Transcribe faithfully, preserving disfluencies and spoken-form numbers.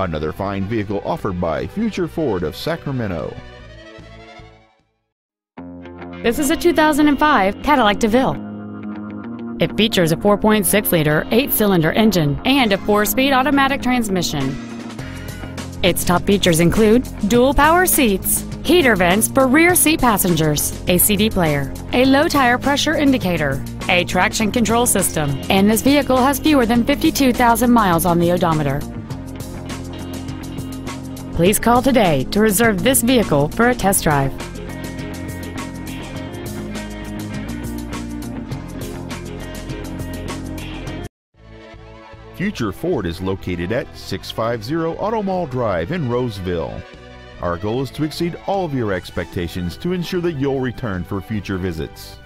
another fine vehicle offered by Future Ford of Sacramento. This is a two thousand five Cadillac DeVille. It features a four point six liter eight cylinder engine and a four speed automatic transmission. Its top features include dual power seats, heater vents for rear seat passengers, a C D player, a low tire pressure indicator, a traction control system, and this vehicle has fewer than fifty-two thousand miles on the odometer. Please call today to reserve this vehicle for a test drive. Future Ford is located at six fifty Auto Mall Drive in Roseville. Our goal is to exceed all of your expectations to ensure that you'll return for future visits.